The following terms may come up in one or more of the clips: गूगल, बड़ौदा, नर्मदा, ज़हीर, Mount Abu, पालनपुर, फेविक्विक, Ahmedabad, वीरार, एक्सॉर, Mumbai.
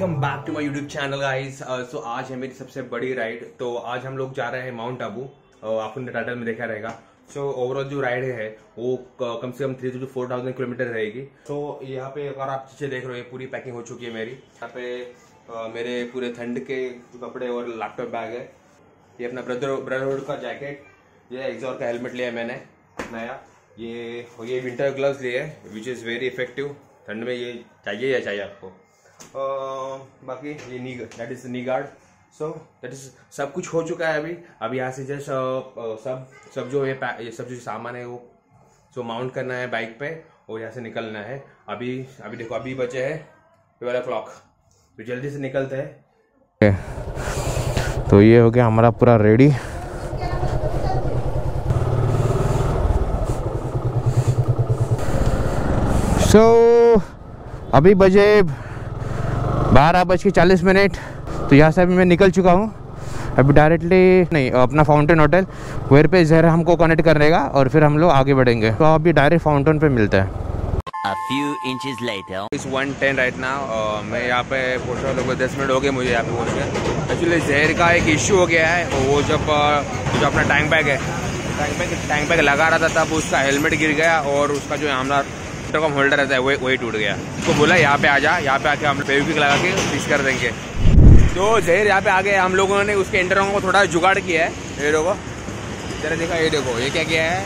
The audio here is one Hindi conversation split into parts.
Welcome back to my YouTube channel guys. So आज है मेरी सबसे बड़ी राइड। तो आज हम लोग जा रहे हैं माउंट आबू। आपने टाइटल में देखा रहेगा। सो ओवरऑल जो राइड है वो कम से कम 3,000 से 4,000 किलोमीटर रहेगी। सो यहाँ पे अगर आप पीछे देख रहे हो, ये पूरी पैकिंग हो चुकी है मेरी। यहाँ पे मेरे पूरे ठंड के कपड़े और लैपटॉप बैग है। ये अपना ब्रदरहुड का जैकेट, ये एक्सॉर का हेलमेट लिया मैंने नया, ये विंटर ग्लव्स लिए विच इज़ वेरी इफेक्टिव। ठंड में ये चाहिए या चाहिए आपको। बाकी ये knee that is knee guard. So that is सब कुछ हो चुका है। अभी यहाँ से जस्ट सब जो ये सब जो सामान है वो सो माउंट करना है बाइक पे और यहाँ से निकलना है। अभी देखो, अभी बचे हैं 12 o'clock, तो जल्दी से निकलते हैं। okay. तो ये हो गया हमारा पूरा रेडी। सो अभी बजे 12:40। तो यहाँ से अभी मैं निकल चुका हूँ। अभी डायरेक्टली नहीं, अपना फाउंटेन होटल वेयर पे ज़हर हमको कनेक्ट करेगा और फिर हम लोग आगे बढ़ेंगे। तो अभी डायरेक्ट फाउंटेन पे मिलते हैं। A few inches later. It's 1:10 right now. मैं यहाँ पे पहुँचा लगभग 10 मिनट हो गए मुझे यहाँ पे पहुँच गए। एक्चुअली ज़हर का एक इशू हो गया है। वो जो अपना टैंक बैग लगा रहा था तब उसका हेलमेट गिर गया और उसका जो हमारा का होल्डर रहता है वही टूट गया। उसको बोला यहाँ पे आ जा, यहाँ पे आके हम फेविक्विक लगा के फिक्स कर देंगे। तो ज़हीर यहाँ पे आ गए। हम लोगों ने उसके इंटरकॉम को थोड़ा जुगाड़ किया है। ये देखो, जरा देखा, ये देखो ये क्या किया है।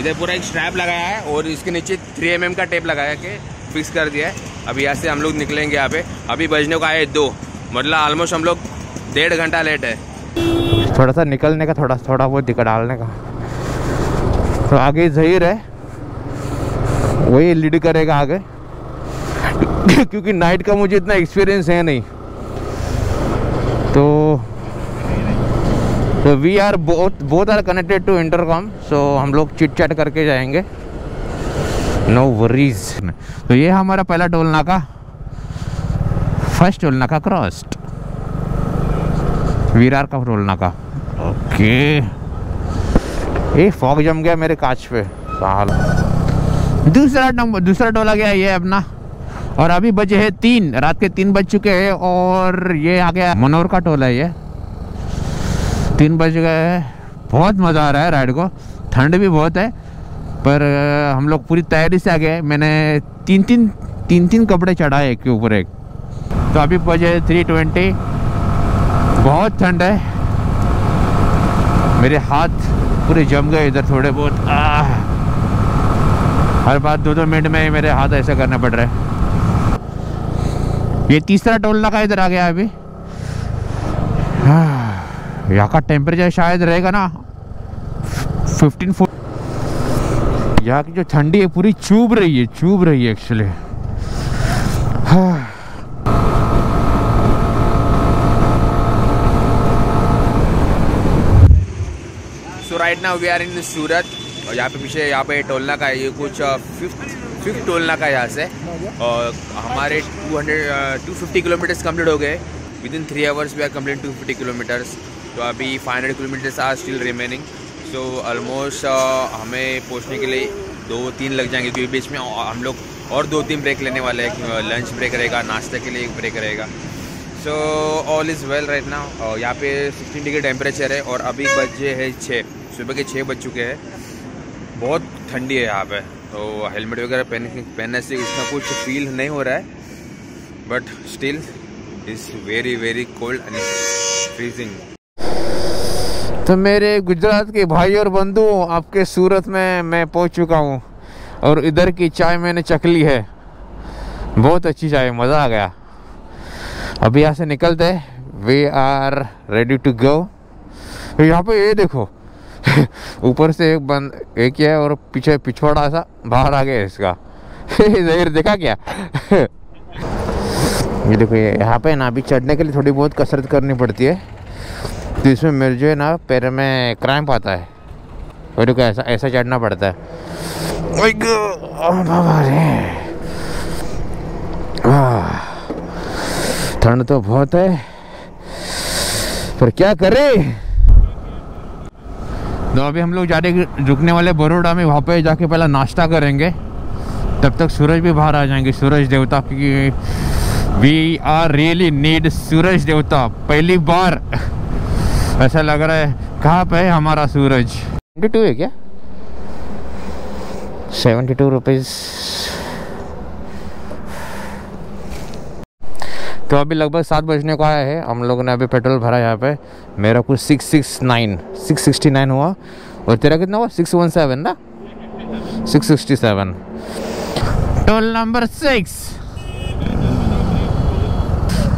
इधर पूरा एक स्ट्रैप लगाया है और इसके नीचे 3 mm का टेप लगाया के फिक्स कर दिया है। अभी यहाँ से हम लोग निकलेंगे। यहाँ पे अभी बजने को आए 2, मतलब ऑलमोस्ट हम लोग 1.5 घंटा लेट है। थोड़ा सा निकलने का थोड़ा बहुत दिक्कत डालने का। तो आगे ज़हीर है, वही लीड करेगा आगे। क्योंकि नाइट का मुझे इतना एक्सपीरियंस है नहीं। तो we are both are connected to intercom. So हम लोग चिट चैट करके जाएंगे, नो वरीज। तो ये हमारा पहला टोल नाका, फर्स्ट टोल नाका क्रॉस्ड, वीरार का टोल नाका। ओके, ये फॉग जम गया मेरे कांच पे। दूसरा टोल आ गया ये अपना। और अभी बजे है 3, रात के 3 बज चुके हैं। और ये आ गया मनोर का टोल है। ये 3 बज गए हैं। बहुत मज़ा आ रहा है राइड को। ठंड भी बहुत है पर हम लोग पूरी तैयारी से आ गए। मैंने तीन कपड़े चढ़ाए एक के ऊपर एक। तो अभी बजे 3:20। बहुत ठंड है, मेरे हाथ पूरे जम गए इधर थोड़े बहुत। हर बार 2-2 मिनट में मेरे हाथ ऐसे करना पड़ रहा है। ये तीसरा टोल नाका इधर आ गया। अभी यहाँ का टेम्परेचर शायद रहेगा ना 15-14। यहाँ की जो ठंडी है पूरी चुभ रही है actually. So right now we are in Surat. और यहाँ पे पीछे यहाँ पे टोल नाका है। ये कुछ फिफ्थ टोल नाका है यहाँ से। और हमारे 250 किलोमीटर्स कम्प्लीट हो गए। Within 3 hours we are complete 250 kilometres. तो अभी 500 kilometres are still remaining. So almost हमें पहुँचने के लिए 2-3 लग जाएंगे, क्योंकि बीच में हम लोग और 2-3 ब्रेक लेने वाले हैं। लंच ब्रेक रहेगा, नाश्ते के लिए एक ब्रेक रहेगा। So all is well right now. और यहाँ पे 16 डिग्री टेम्परेचर है और अभी बजे है 6, सुबह के 6 बज चुके हैं। बहुत ठंडी है यहाँ पे। तो हेलमेट वगैरह पहनने से उसका कुछ फील नहीं हो रहा है, but still is very very cold and freezing. तो मेरे गुजरात के भाई और बंधु, आपके सूरत में मैं पहुँच चुका हूँ और इधर की चाय मैंने चख ली है। बहुत अच्छी चाय, मज़ा आ गया। अभी यहाँ से निकलते हैं, we are ready to go. यहाँ पे ये देखो, ऊपर से एक है और पीछे पिछवाड़ा सा बाहर आ गया इसका। ज़हीर देखा क्या? ये देखो, ये यहाँ पे ना अभी चढ़ने के लिए थोड़ी बहुत कसरत करनी पड़ती है। तो इसमें मेरे जो है ना पैर में क्रैम्प आता है। और देखो ऐसा चढ़ना पड़ता है। ठंड तो बहुत है पर क्या करें। तो अभी हम लोग रुकने वाले बड़ौदा में। वहाँ पे जाके पहला नाश्ता करेंगे, तब तक सूरज भी बाहर आ जाएंगे, सूरज देवता। क्योंकि वी आर रियली नीड सूरज देवता। पहली बार ऐसा लग रहा है कहाँ पे है हमारा सूरज। 72 है क्या? 72 रुपीज़। तो अभी लगभग 7 बजने को आया है। हम लोगों ने अभी पेट्रोल भरा यहाँ पे। मेरा कुछ 669 हुआ और तेरा कितना हुआ? 617 ना? 667। टोल नंबर 6,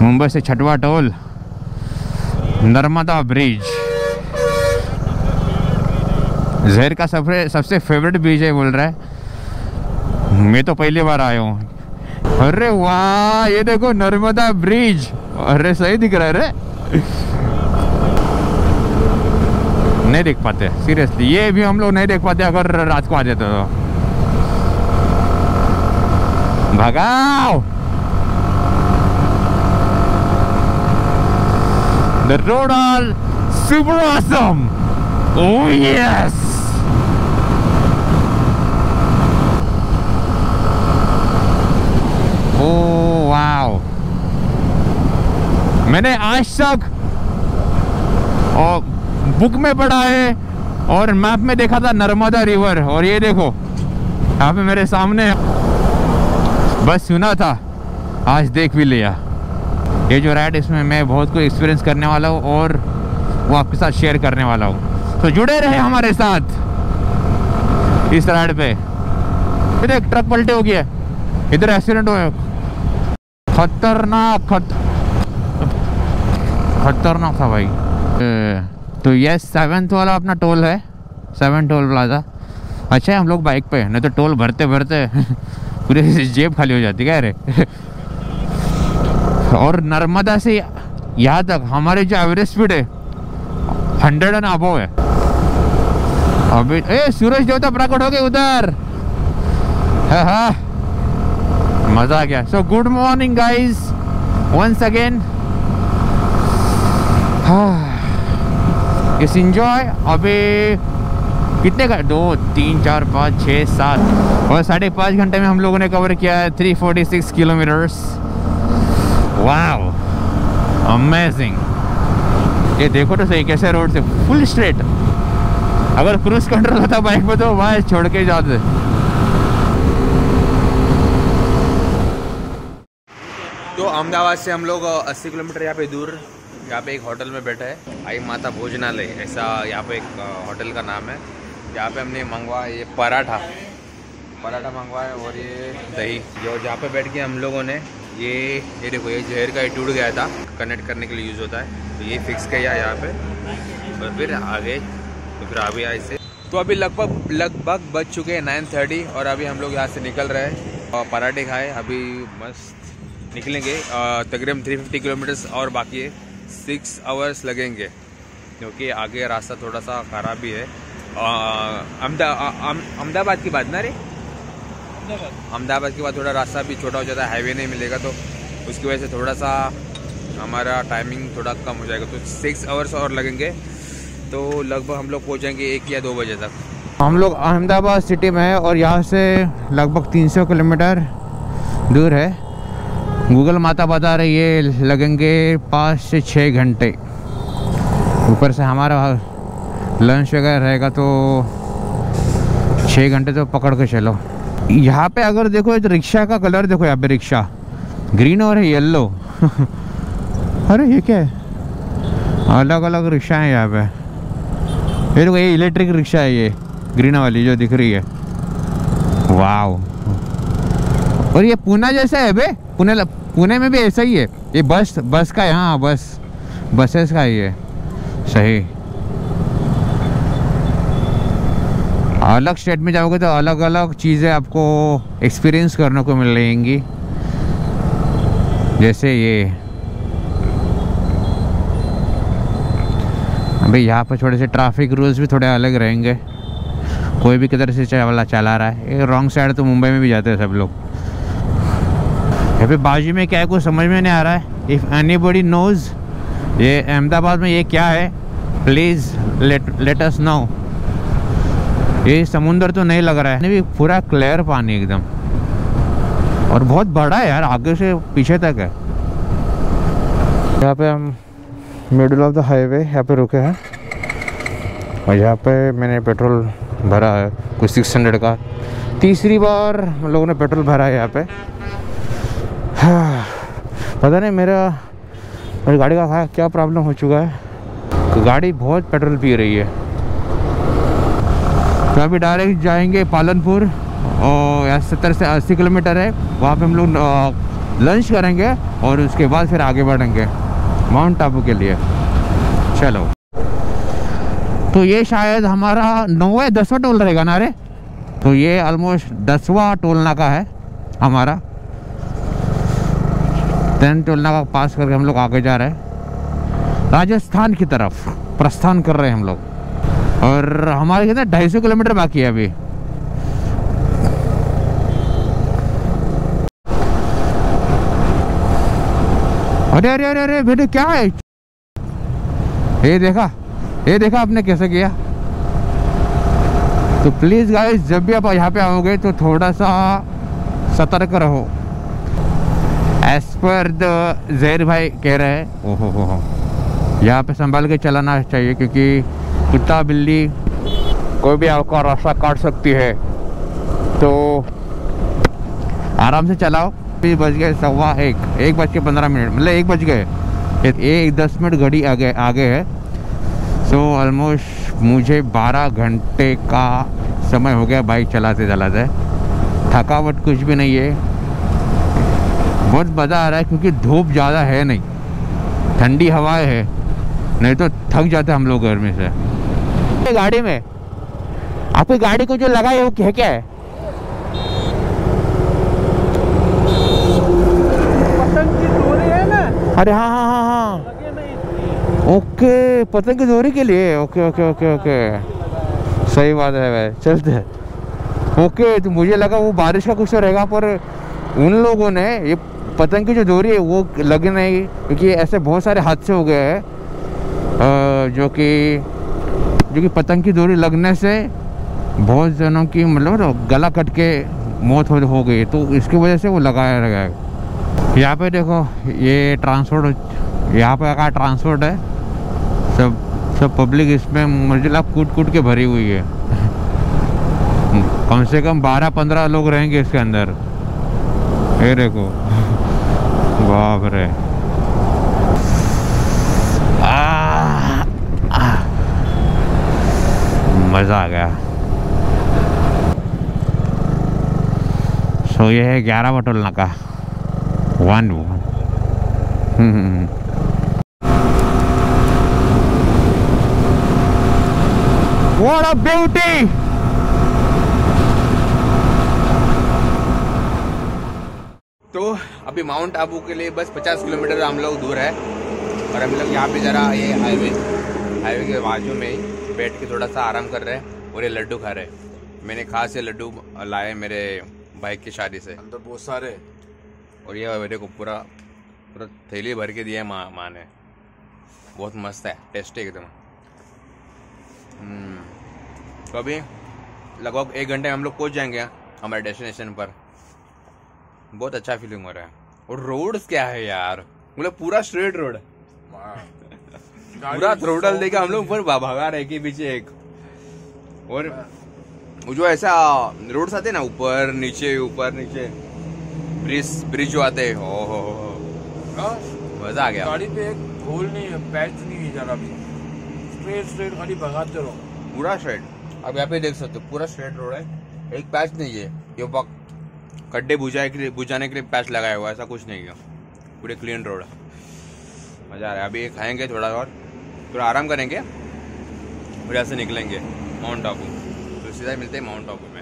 मुंबई से 6वां टोल, नर्मदा ब्रिज। जहर का सबसे फेवरेट ब्रिज है बोल रहा है। मैं तो पहली बार आया हूँ। अरे वाह, ये देखो नर्मदा ब्रिज। अरे सही दिख रहा है रे। नहीं देख पाते सीरियसली, ये भी हम लोग नहीं देख पाते अगर रात को आ जाते तो। भगाओ। The road all super awesome. Oh yes. मैंने आज तक और बुक में पढ़ा है और मैप में देखा था नर्मदा रिवर, और ये देखो यहाँ पे मेरे सामने। बस सुना था, आज देख भी लिया। ये जो राइड, इसमें मैं बहुत कुछ एक्सपीरियंस करने वाला हूँ और वो आपके साथ शेयर करने वाला हूँ। तो जुड़े रहे हमारे साथ इस राइड पे। फिर एक ट्रक पलटे हो गया, इधर एक्सीडेंट हुआ, खतरनाक था भाई। तो ये 7th वाला अपना टोल है, 7 टोल प्लाजा। अच्छा है हम लोग बाइक पे, नहीं तो टोल भरते भरते पूरी जेब खाली हो जाती। क्या रे। और नर्मदा से यहाँ तक हमारे जो एवरेज स्पीड है 100 एंड अबव है अभी। ए सूरज देवता प्रकट हो गए उधर। हाँ, मज़ा आ गया। So good morning guys once again. इस इंजॉय। अभी कितने का? 2 3 4 5 6 7 और 5.5 घंटे में हम लोगों ने कवर किया है 346 किलोमीटर्स। Wow, amazing. ये देखो तो सही कैसे रोड से फुल स्ट्रेट। अगर क्रूज कंट्रोल होता बाइक पे तो वहाँ छोड़ के जाते। तो अहमदाबाद से हम लोग 80 किलोमीटर यहाँ पे दूर, यहाँ पे एक होटल में बैठा है। आई माता भोजनालय ऐसा यहाँ पे एक होटल का नाम है। यहाँ पे हमने मंगवाया ये पराठा मंगवाया और ये दही। जो जहाँ पे बैठ के हम लोगों ने ये देखो, ये जहर का ये टूट गया था, कनेक्ट करने के लिए यूज़ होता है, तो ये फिक्स किया यहाँ पे और फिर आगे तो फिर अभी आए से। तो अभी लगभग बज चुके हैं 9:30 और अभी हम लोग यहाँ से निकल रहे हैं। और पराठे खाए, अभी मस्त निकलेंगे। तकरीबन 350 किलोमीटर्स और बाकी है। 6 आवर्स लगेंगे क्योंकि आगे रास्ता थोड़ा सा खराब भी है। अहमदाबाद की बात ना रे, अहमदाबाद के बाद थोड़ा रास्ता भी छोटा हो जाता है, हाईवे नहीं मिलेगा, तो उसकी वजह से थोड़ा सा हमारा टाइमिंग थोड़ा कम हो जाएगा। तो 6 आवर्स और लगेंगे, तो लगभग हम लोग पहुँच जाएंगे 1 या 2 बजे तक। हम लोग अहमदाबाद सिटी में हैं और यहाँ से लगभग 300 किलोमीटर दूर है। गूगल माता बता रही है लगेंगे 5 से 6 घंटे। ऊपर से हमारा लंच वगैरह रहेगा तो 6 घंटे तो पकड़ के चलो। यहाँ पे अगर देखो तो रिक्शा का कलर देखो, यहाँ पे रिक्शा ग्रीन और येलो। अरे ये क्या है? अलग अलग रिक्शा है यहाँ पे। ये देखो, ये इलेक्ट्रिक रिक्शा है, ये ग्रीन वाली जो दिख रही है। वाह, और ये पुणे जैसा है बे। पुणे में भी ऐसा ही है। ये बस का है। हाँ, बसेस का ही है। सही, अलग स्टेट में जाओगे तो अलग अलग चीज़ें आपको एक्सपीरियंस करने को मिल रहेंगी। जैसे ये अभी यहाँ पर थोड़े से ट्रैफिक रूल्स भी थोड़े अलग रहेंगे। कोई भी किधर से चला रहा है। रॉन्ग साइड तो मुंबई में भी जाते हैं सब लोग। यहाँ पे बाजू में क्या है कुछ समझ में नहीं आ रहा है। इफ़ एनीबॉडी नोज ये अहमदाबाद में ये क्या है, प्लीज़ लेट अस नो। ये समुंदर तो नहीं लग रहा है, नहीं, पूरा क्लियर पानी एकदम। और बहुत बड़ा है यार, आगे से पीछे तक है। यहाँ पे हम मिडल ऑफ द हाईवे यहाँ पे रुके हैं और यहाँ पे मैंने पेट्रोल भरा है कुछ 600 का। तीसरी बार हम लोगों ने पेट्रोल भरा है यहाँ पे। पता नहीं मेरी गाड़ी का क्या प्रॉब्लम हो चुका है, गाड़ी बहुत पेट्रोल पी रही है। तो अभी डायरेक्ट जाएंगे पालनपुर और 70 से 80 किलोमीटर है, वहाँ पे हम लोग लंच करेंगे और उसके बाद फिर आगे बढ़ेंगे माउंट आबू के लिए। चलो, तो ये शायद हमारा 9वां 10वां टोल रहेगा ना रे। तो ये ऑलमोस्ट 10वां टोल नाका है हमारा। 10 टोल नाका पास करके हम लोग आगे जा रहे हैं राजस्थान की तरफ प्रस्थान कर रहे हैं हम लोग। और हमारे कितना 250 किलोमीटर बाकी है अभी। अरे अरे अरे अरे बेटे क्या है ये, देखा ये, देखा आपने कैसे किया। तो प्लीज़ गाइस जब भी आप यहाँ पे आओगे तो थोड़ा सा सतर्क रहो एज पर द ज़हीर भाई कह रहे हैं। ओहो हो, यहाँ पे संभाल के चलाना चाहिए क्योंकि कुत्ता बिल्ली कोई भी आपका रास्ता काट सकती है। तो आराम से चलाओ। 1:15 मतलब 1 बज गए 10 मिनट घड़ी आगे है। सो ऑलमोस्ट मुझे 12 घंटे का समय हो गया बाइक चलाते चलाते। थकावट कुछ भी नहीं है, बहुत मज़ा आ रहा है क्योंकि धूप ज़्यादा है नहीं, ठंडी हवाएं है, नहीं तो थक जाते हम लोग गर्मी से। गाड़ी में आपकी गाड़ी को जो लगा है वो क्या क्या है? पतंग की डोरी है ना? अरे हाँ हाँ हाँ हाँ, ओके, पतंग की डोरी के लिए। ओके ओके ओके ओके, सही बात है भाई, चलते हैं। ओके, तो मुझे लगा वो बारिश का कुछ तो रहेगा, पर उन लोगों ने ये पतंग की जो डोरी है वो लगी नहीं, क्योंकि ऐसे बहुत सारे हादसे हो गए हैं जो कि पतंग की डोरी लगने से बहुत जनों की मतलब गला कट के मौत हो गई, तो इसकी वजह से वो लगाया गया है। यहाँ पे देखो ये ट्रांसपोर्ट, यहाँ पे का ट्रांसपोर्ट है, सब पब्लिक इसमें मुझे लगा कूट के भरी हुई है। कम से कम 12-15 लोग रहेंगे इसके अंदर। ये देखो, बाप रे, मज़ा आ गया। सो ये है 11वां टोल नाका। What a beauty! तो अभी माउंट आबू के लिए बस 50 किलोमीटर हम लोग दूर है और हम लोग यहाँ पे जरा ये हाईवे के बाजू में ही बैठ के थोड़ा सा आराम कर रहे हैं और ये लड्डू खा रहे हैं। मैंने खास ये लड्डू लाए मेरे भाई की शादी से, अंदर बहुत सारे, और ये मेरे को पूरा थैली भर के दिया है माँ ने। बहुत मस्त है, टेस्टी एकदम। तो अभी लगभग 1 घंटे में हम लोग पहुँच जाएंगे हमारे डेस्टिनेशन पर। बहुत अच्छा फीलिंग हो रहा है। और रोड्स क्या है यार, मतलब पूरा स्ट्रेट रोड है, पूरा थ्रोटल देकर हम लोग ऊपर भागा रहे के पीछे एक। और जो ऐसा रोड्स आते ना ऊपर नीचे ब्रिज जो आते, ओहो मजा आ गया। गाड़ी पे एक होल नहीं है, पैच नहीं है जरा भी, स्ट्रेट गाड़ी भगाते रहो, पूरा स्ट्रेट। अब यहाँ पे देख सकते हो पूरा स्ट्रेट रोड है, एक पैच नहीं है। ये गड्ढे बुझाने के लिए पैच लगाया हुआ, ऐसा कुछ नहीं है, पूरे क्लीन रोड है, मज़ा आ रहा है। अभी खाएंगे थोड़ा और थोड़ा आराम करेंगे, फिर यहाँ से निकलेंगे माउंट आबू। तो सीधा मिलते हैं माउंट आबू में।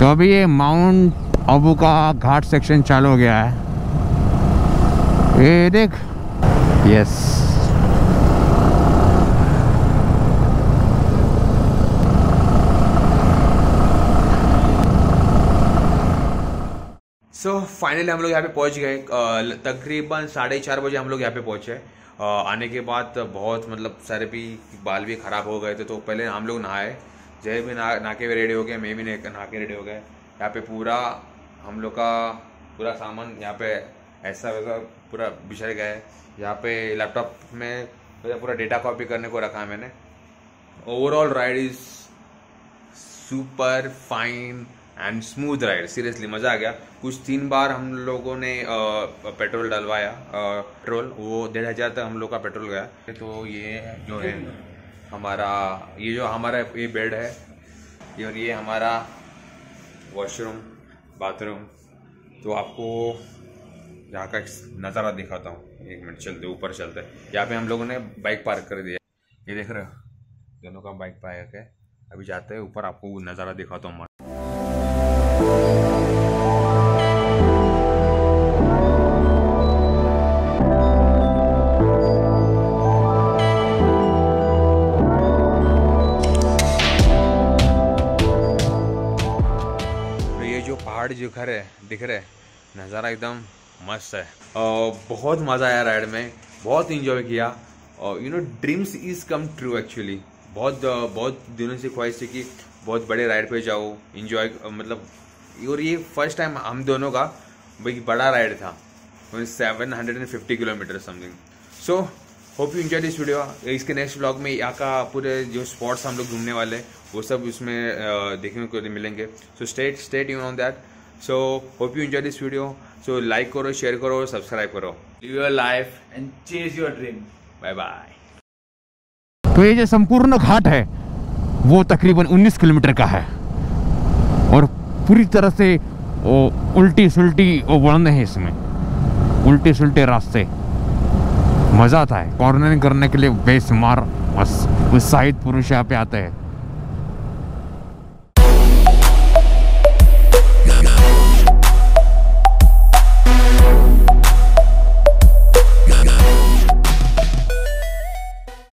तो अभी ये माउंट आबू का घाट सेक्शन चालू हो गया है, ये देख। यस, तो फाइनली हम लोग यहाँ पे पहुँच गए। तकरीबन 4:30 बजे हम लोग यहाँ पे पहुँचे। आने के बाद बहुत मतलब सर भी बाल भी ख़राब हो गए थे, तो पहले हम लोग नहाए, जय भी नाके रेडी हो गए, मैं भी नाके रेडी हो गए। यहाँ पे पूरा हम लोग का पूरा सामान यहाँ पे ऐसा वैसा पूरा बिछड़ गया है। यहाँ पे लैपटॉप में पूरा डेटा कॉपी करने को रखा है मैंने। Overall ride is super fine and smooth ride, seriously मज़ा आ गया। कुछ 3 बार हम लोगों ने पेट्रोल डलवाया, पेट्रोल वो 1,500 तक हम लोग का पेट्रोल गया। तो ये जो है हमारा, ये जो हमारा ये बेड है, और ये हमारा वॉशरूम बाथरूम। तो आपको यहाँ का नज़ारा दिखाता हूँ, 1 मिनट चलते ऊपर चलते। यहाँ पे हम लोगों ने बाइक पार्क कर दिया, ये देख रहे हो दोनों का बाइक पार्क है। अभी जाते हैं ऊपर, आपको नज़ारा दिखाता हूँ। जो घर है दिख रहा है, नज़ारा एकदम मस्त है। बहुत मज़ा आया राइड में, बहुत इंजॉय किया। और you know dreams is come true actually. बहुत दिनों से ख्वाहिश थी कि बहुत बड़े राइड पे जाओ, इंजॉय मतलब। और ये फर्स्ट टाइम हम दोनों का भाई बड़ा राइड था, 750 kilometre something. So hope you enjoy this video. इसके नेक्स्ट ब्लॉग में यहाँ का पूरे जो स्पॉट्स हम लोग घूमने वाले वो सब उसमें देखने को मिलेंगे। So stay tune on that. So hope you enjoy this video. So like करो, शेयर करो, सब्सक्राइब करो। Live your life and chase your dream. Bye bye. तो ये जो संपूर्ण घाट है वो तकरीबन 19 किलोमीटर का है और पूरी तरह से उल्टी सुल्टी वर्ण है इसमें, उल्टे सुल्टे रास्ते। मज़ा आता है, कॉर्नरिंग करने के लिए बेशुमार उत्साहित पुरुष यहाँ पे आते हैं।